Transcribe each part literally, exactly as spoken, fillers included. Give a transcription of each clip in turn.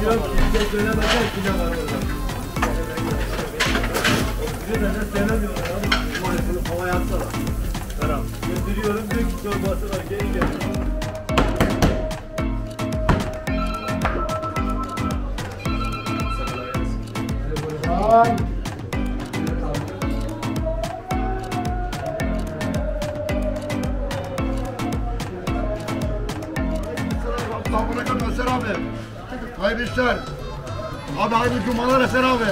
diyor ki bize söylemeden kime var orada. Bize de sevemiyorlar abi. Maalesef havaya atsalar. Tamam. Gönderiyorum diyor ki torbası var. Gelin gelin. Bye. Selamünaleyküm Eser abi. Hayırlı işler. Abi hayırlı cumalar Eser abi.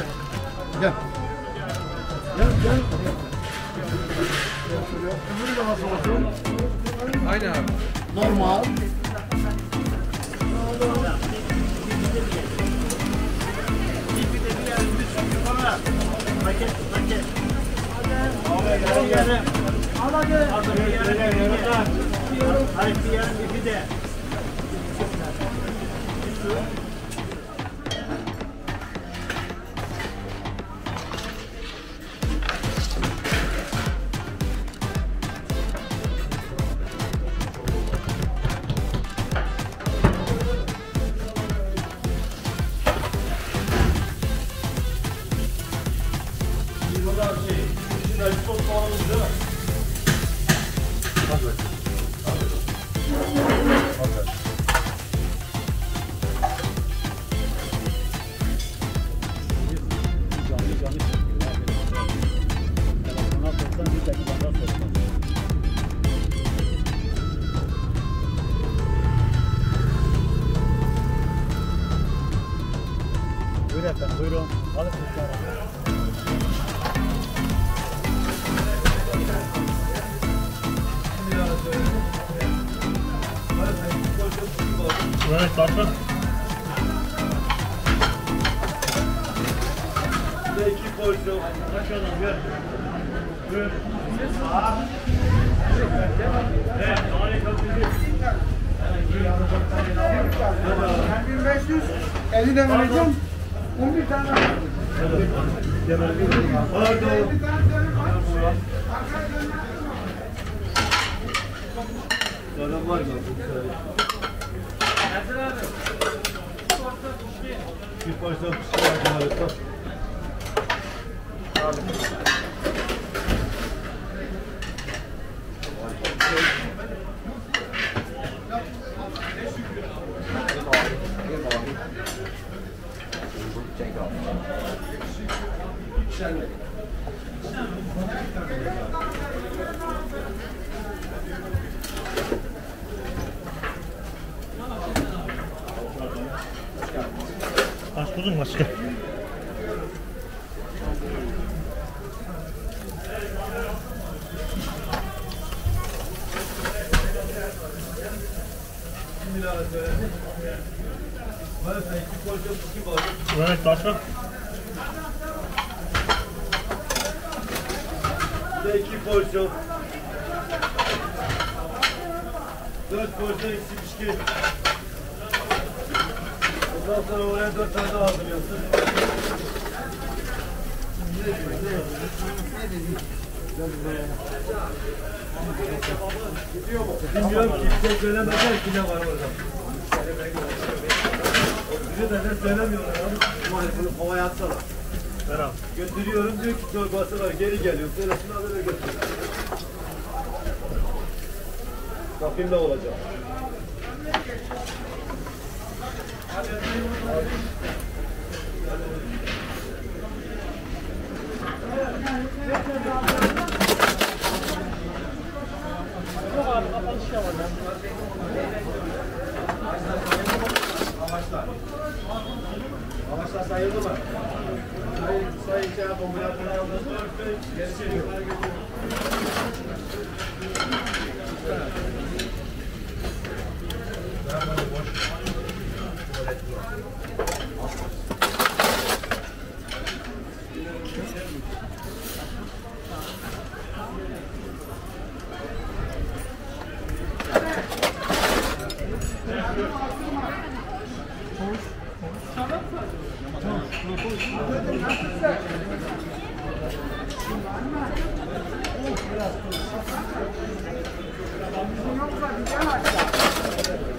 Gel. Gel gel. Ömür de nasıl olsun? Aynen abi. Normal. Paket, paket. Abi, yarım. Al abi. Abi, yarım, yarım. Hayır, yarım, iki de.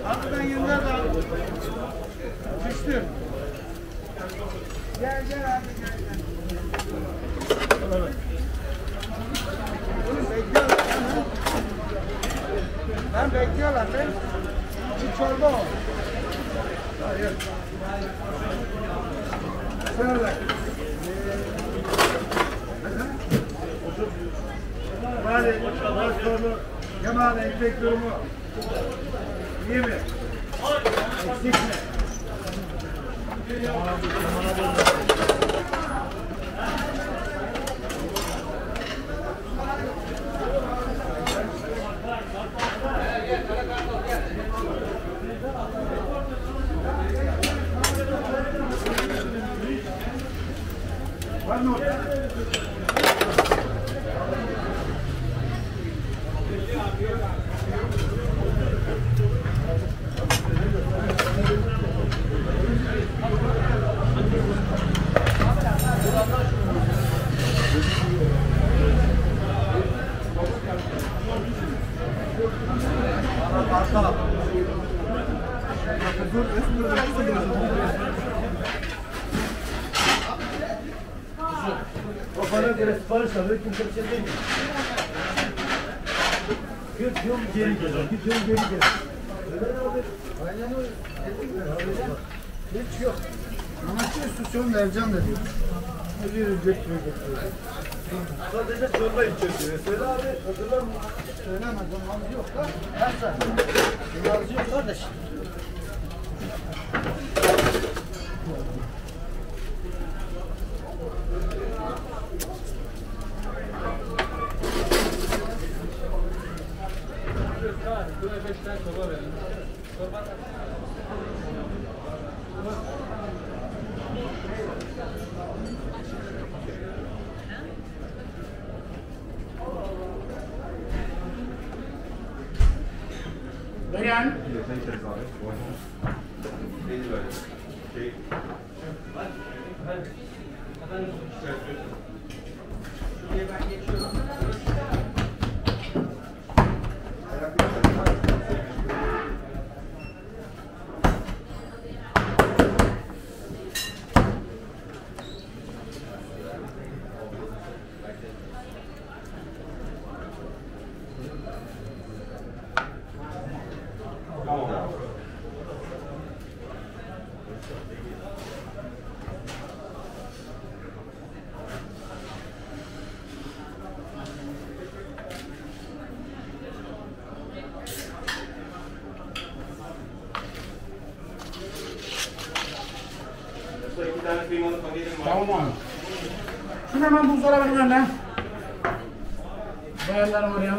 Hakkıdan yıllar da düştü. Sen bekliyorlar ben. İki çorba ol. Hayır. Sınırlar. Bari, bastonu, yaman ekmek durumu. İyi mi? Eksik mi? Var mı? Hiç yok. Anakçı istasyonu vereceğim dedi. Öyle götürüyor götürüyor. Sadece çorba içiyor. Söyle abi, hazırlar mı? Söylemez, zamanı yok da. Her saat. Zamanı yok kardeşim. Beyan. Tamam abi. Şunu hemen buzdolabına verin anne. Bayanlarım oraya.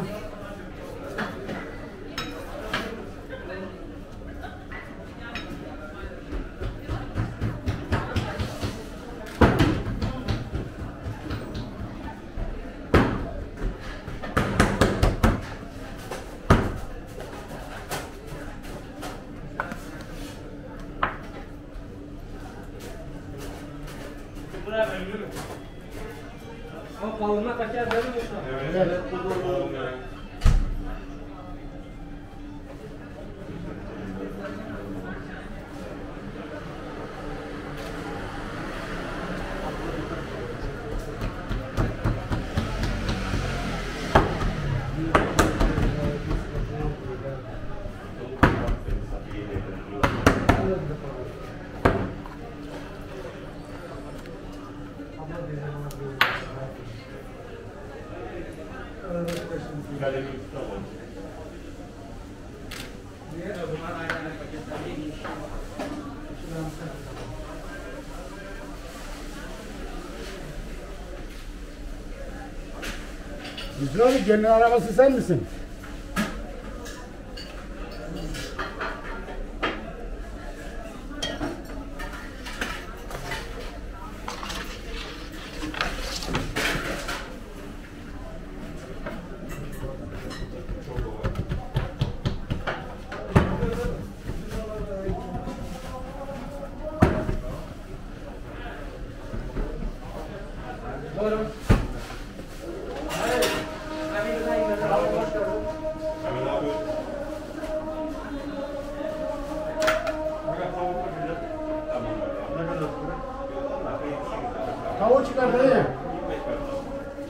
Güzel abi, gelin arabası sen misin?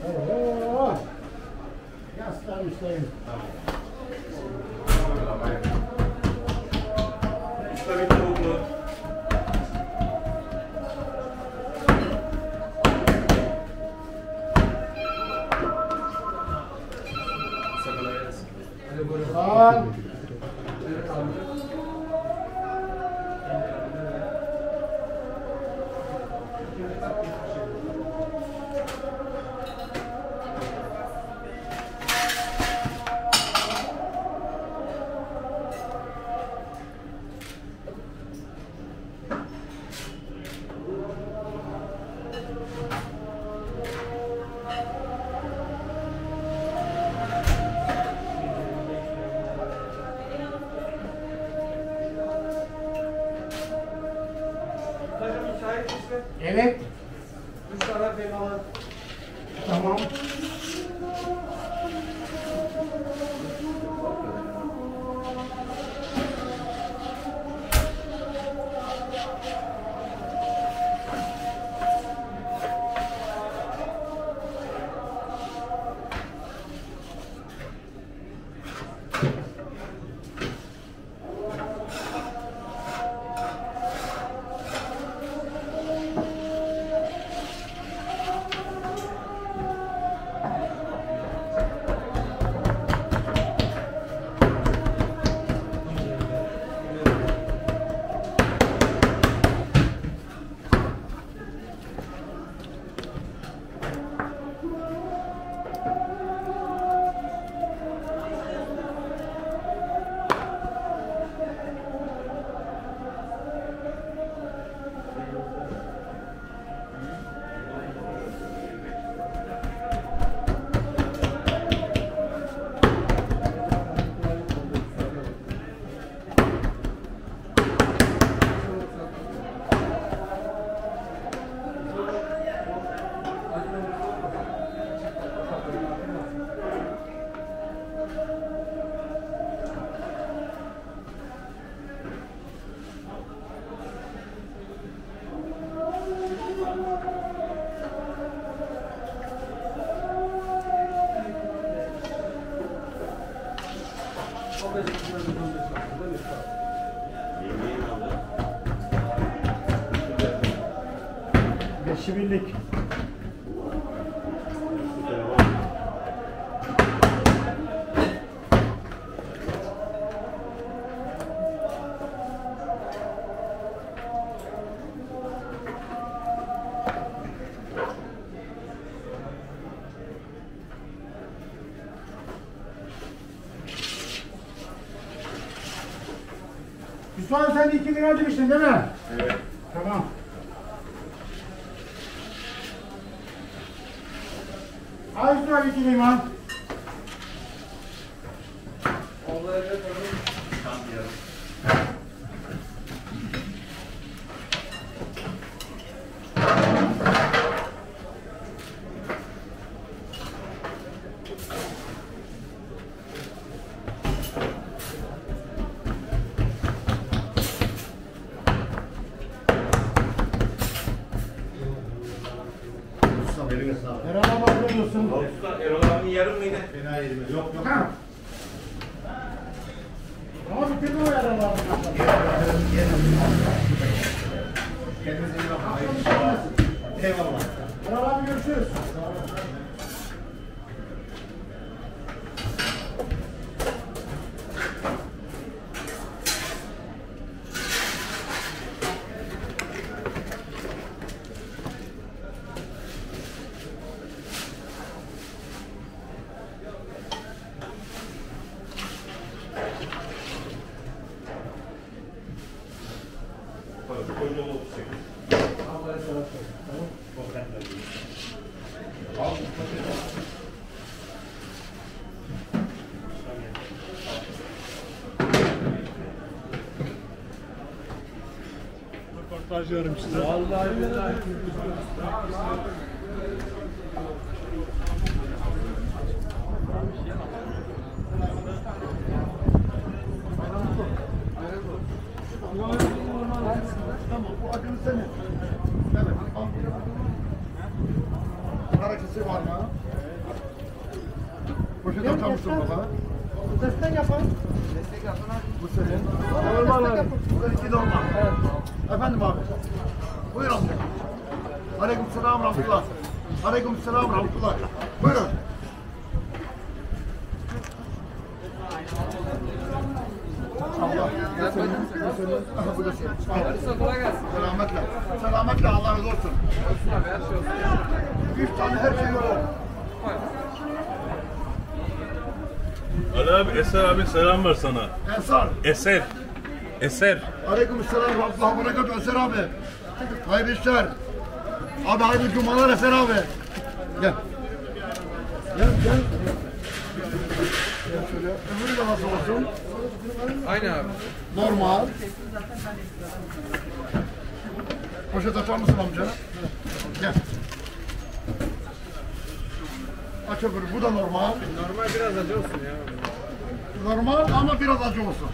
Tamam. Yaslar üstleyin. Tamam. Tamam. Evet abi. Evet. Üç tane belalar. Tamam. Beşi birlik. Hüsvan, sen iki lira demiştin değil mi? Evet. Tamam. Al Hüsvan iki liman. Onları da tanıyım. Tam diyorum. Erol'a bakıyorsun. Erol abinin yarım mıydı? Fena yerime. Yok yok. Ha. Ama bitirdi o Erol abi. Kendinize iyi bakın. Eyvallah. Erol abi görüşürüz. Röportajıyorum size. Vallahi billahi. Tamam, bu adını senin. Evet, al. Hareketi var mı? Poşet atamıştım baba. Destek yapalım. Destek yapalım. Bu senin. Normal abi. Burada iki dolma. Evet. Efendim abi. Buyurun. Aleyküm selam rahmetullah. Aleyküm selam rahmetullah. Buyurun. söyle. Selametle. Selametle, Allah razı olsun. Üç tane her şey yok. Ali abi, Eser abi selam ver sana. Eser. Eser. Eser. Aleykümselam ve Allah'a bereket Eser abi. Hayırlı işler. Abi hayırlı cumalar Eser abi. Gel. Gel gel. Ömrü de nasıl olsun? Aynı abi. Normal. Poşet açar mısın amca? Gel. Aç öbürü. Bu da normal. Normal biraz acı olsun ya. Normal ama biraz acı olsun.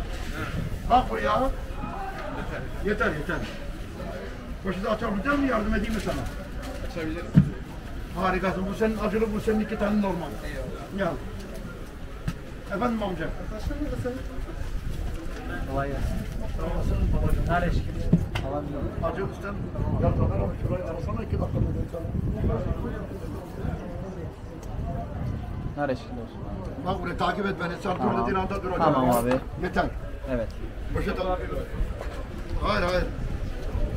Bak bu ya. Yeter yeter. Poşeti açabilir miyim? Yardım edeyim mi sana? Açabilirim. Harikasın. Bu senin acılı, bu senin iki tane normal. Gel. Efendim amca. Kolay gelsin. Sağ olasın babacığım. Her eşkili. Acı üstten yardımlar ama şurayı arasana iki dakikada. Her eşkili olsun. Bak buraya takip et beni. Sartur'la dinanda duracağım. Tamam abi. Yeter. Evet. Poşet al. Hayır hayır.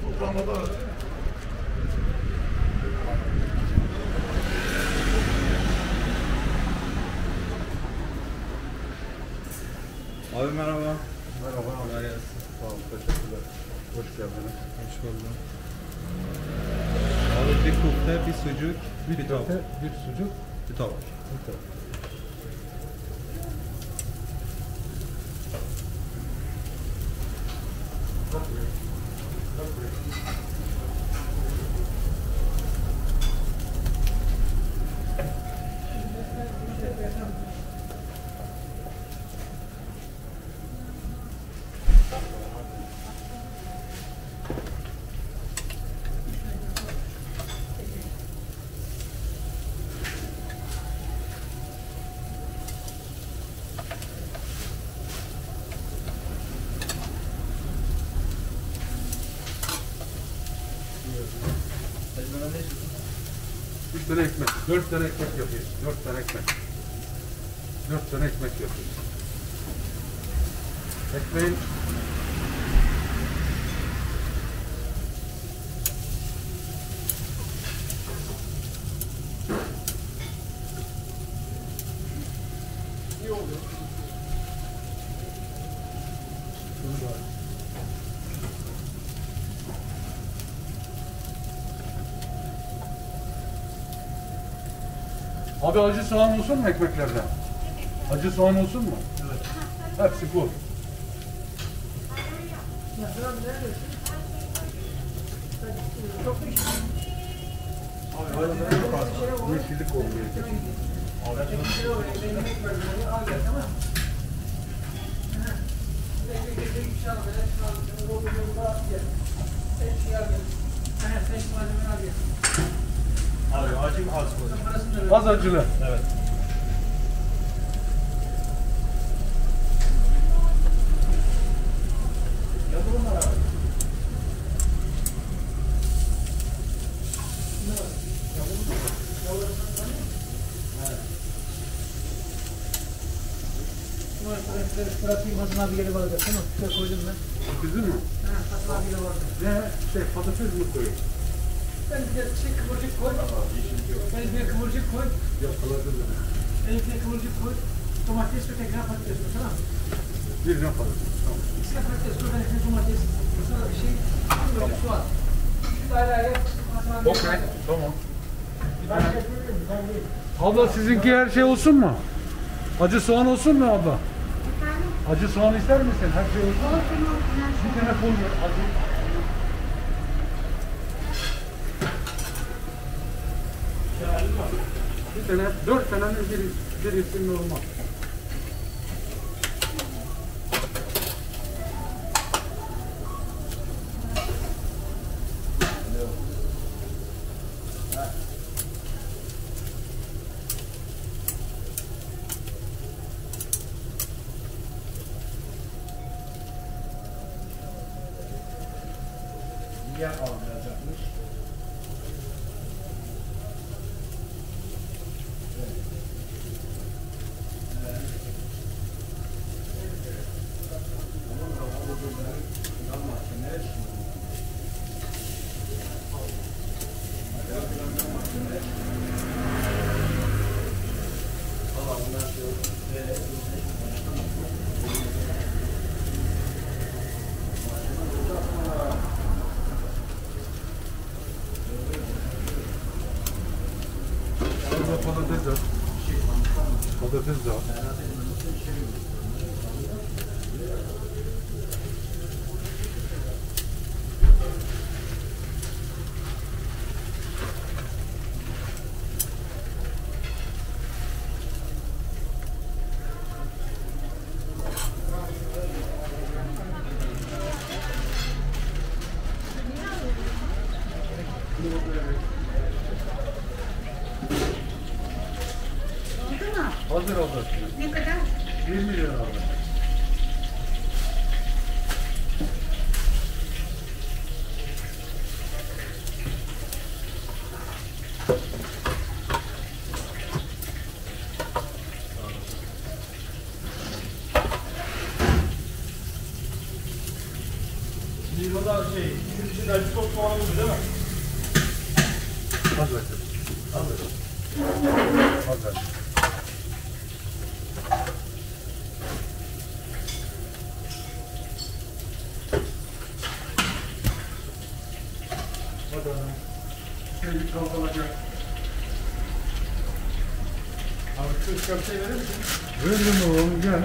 Sultanlı'da. Abi merhaba. Merhaba. Kolay gelsin. Sağ olun. Teşekkürler. Hoş geldiniz. Hoş bulduk. Abi bir köfte, bir sucuk, bir, bir tavuk. Bir sucuk, bir tavuk. Bir tavuk. Üç tane ekmek, dört tane ekmek yapıyoruz. Dört tane ekmek. Dört tane ekmek yapıyoruz. Ekmeğin... İyi oluyor. Abi acı soğan olsun mu ekmeklerden? Acı soğan olsun mu? Evet. Hepsi bu. Abi acı çok az. Yeşillik olmuyor. Abi acım az koyacağım. Az acılı. Evet. Bizim mi? Ne? Şey patates mi koyayım? Ben bir şey kıvırcık koy. Ben bir kıvırcık koy. Yok kalabilir mi? Ben bir kıvırcık koy. Domates ve tekrar patates koy, tamam mı? Bir ne patates, tamam. İkisi de patates koy, ben bir domates. Sonra bir şey, böyle soğan. Şu daire ayrı. Okey, tamam. Abla sizinki her şey olsun mu? Acı soğan olsun mu abla? Acı soğan ister misin? Her şey olsun. Bir tane koy. Acı. Bir tane, dört tane bir, bir isimli olmaz. Yer alınacakmış. Thank you. Kız da o. Hazır oldu. Ne kadar? yirmi lira oldu. Şimdi burada şey, bizim için acı çok soğanlı değil mi? Hazır. Hazır. Hazır. Şöyle çok olacak. Abi şu köfteyi verir misin? Veririm oğlum, gel.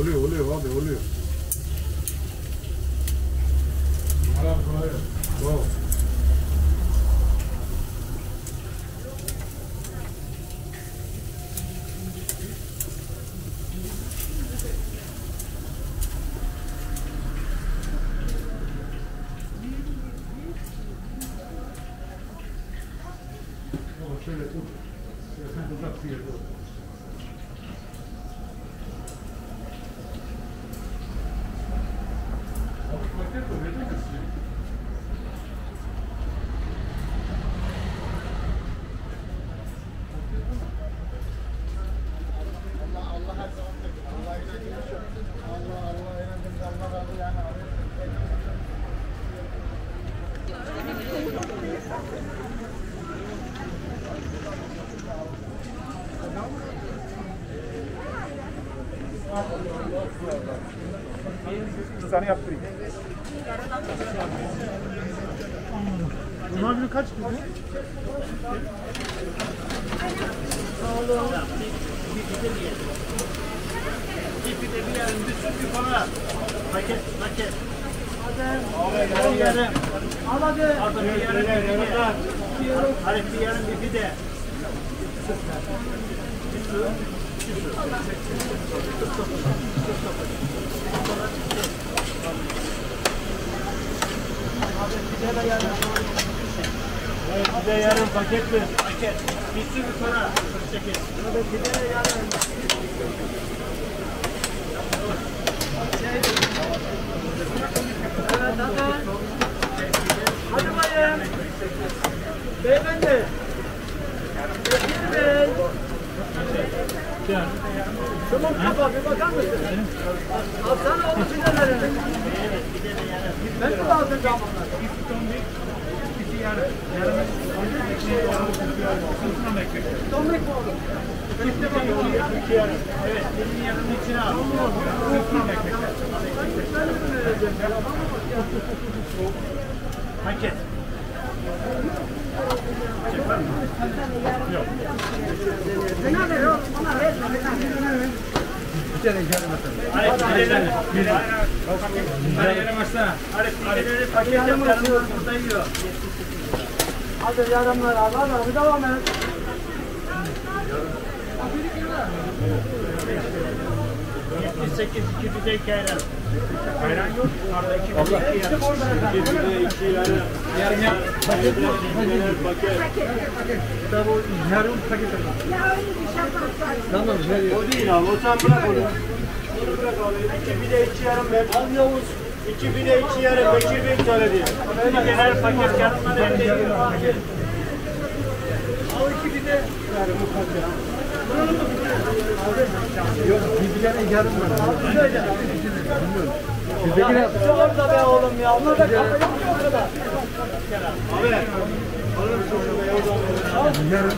Oluyor, oluyor abi, oluyor. Bravo, bravo. Bravo. Baba şöyle tut. Sen uzak bir yerde ol. Bir tane yaptırayım. Bunlar bile kaç gibi? Sağ olun. Tipide bir yerim. Düşün bir bana. Paket, paket. Hadi. Bir yerim. Al hadi. Hadi bir yerim. Hadi bir yerim bir pide. Bir su. Çok bir de yarım paket mi? Paket. Bitsi mi para? Çekil. Bir de yarım. Hadi bayım. Beyefendi. Bekir Bey. Tamam kafa, bir bakar mısın? Alsana onu pidelerini. Ben mi lazım canım onlar? İki tomlik, iki yarım. Yarım. İki yarım. Sırtına bekle. Tomlik mi olur? İki yarım. İki yarım. Evet, elini yarımın içine al. Sırtına bekle. Ben mi vereceğim? Paket. Çekler mi? Yok. Ne veriyor? Bana ver. Bir tane gelin atalım. Arif, gidelim. Gidelim. Hadi gelin başla. Arif, gidelim. Paket yapalım. Burada yiyor. Hadi yaramlar. Allah'ım. Bir devam edin. yetmiş sekiz, iki pide, iki ayran. Ayran yok. Orada iki pide, iki ayran. İki pide, iki ayran. Yarım yarım paket mi? Tamam, yarım paket mi? Tamam, yarım. O değil abi, o sen bırak onu. Bırak abi. İki pide, iki ayran. Al Yavuz. iki bine iki yarı Bekir Bey söyledi. Birer paket kağıtlar elde ediyor. Al iki bine yarı mutlaka. Yok, birbirlerine yarım var. Bilmiyorum. Birbirine... Orada be oğlum ya. Onlar da kapı yok ki orada. Abi. Alırım çocuğu be oğlum. Yarım.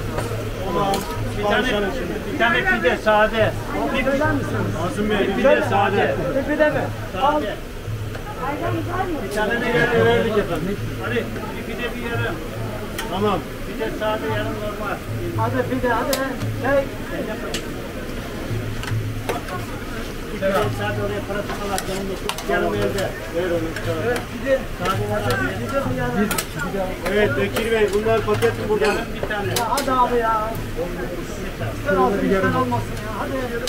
Bir tane, bir tane pide sade. Bir pide mi? Bir pide sade. Bir pide mi? Al. Bir tane ne yarı verdik efendim. Hadi bir pide bir yarım. Tamam. Bir de sade yarım normal. Hadi pide hadi. Şey. Bir pide sade oraya para tutmalar. Yarım yerde. Ver onu. Evet pide. Evet Bekir Bey bunlar paket mi burada? Bir tane. Hadi abi ya. Sen olsun sen olmasın ya. Hadi yarım.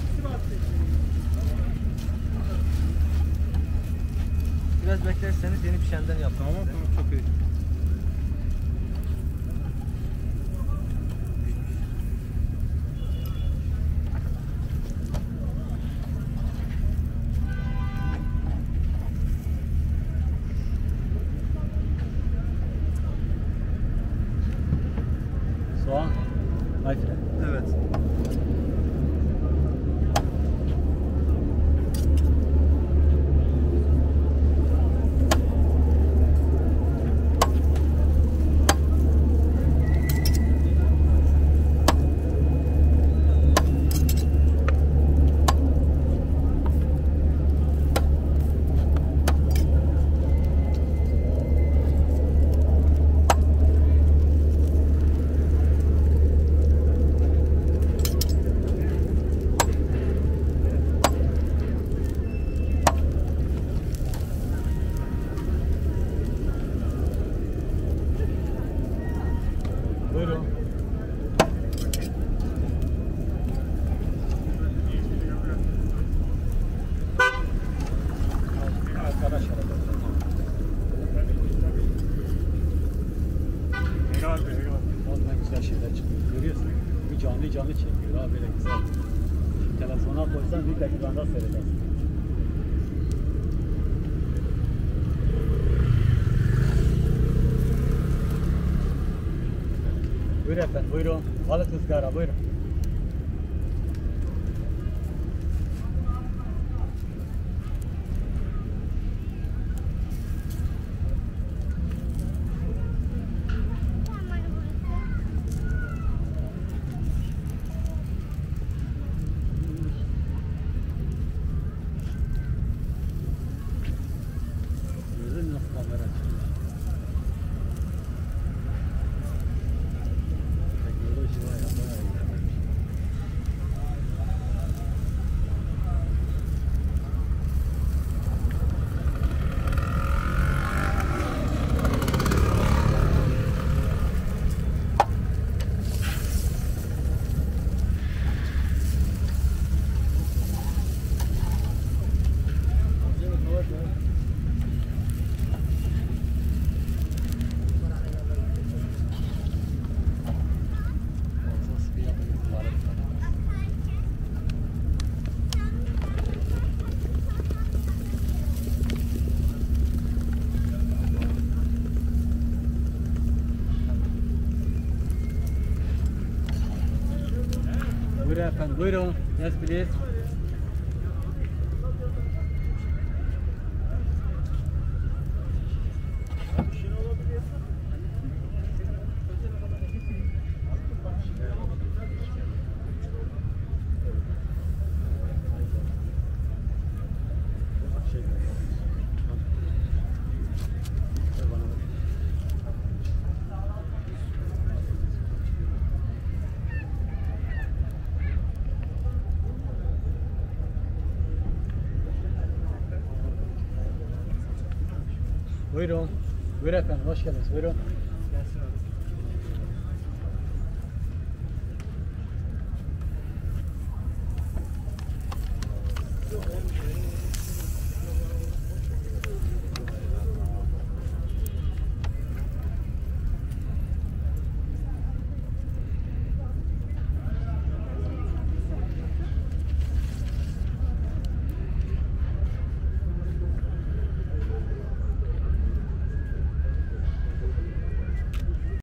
mi atlayın? Biraz beklerseniz yeni pişenden yaptım. Tamam, tamam, çok iyi. Soğan, ayfile. Evet. Canlı çekiyor daha böyle güzel. Telefona koysan bir dakikada seyredersin. Buyurun efendim, buyurun. Balık ızgara, buyurun. Efendim, buyurun. Yes, please. Buyurun. Buyurun efendim. Hoş geldiniz. Buyurun.